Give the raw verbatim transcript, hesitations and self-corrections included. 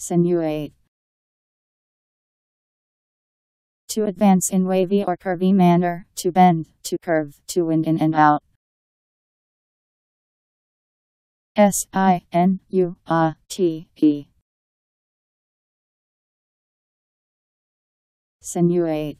Sinuate. To advance in wavy or curvy manner, to bend, to curve, to wind in and out. S I N U A T E. Sinuate.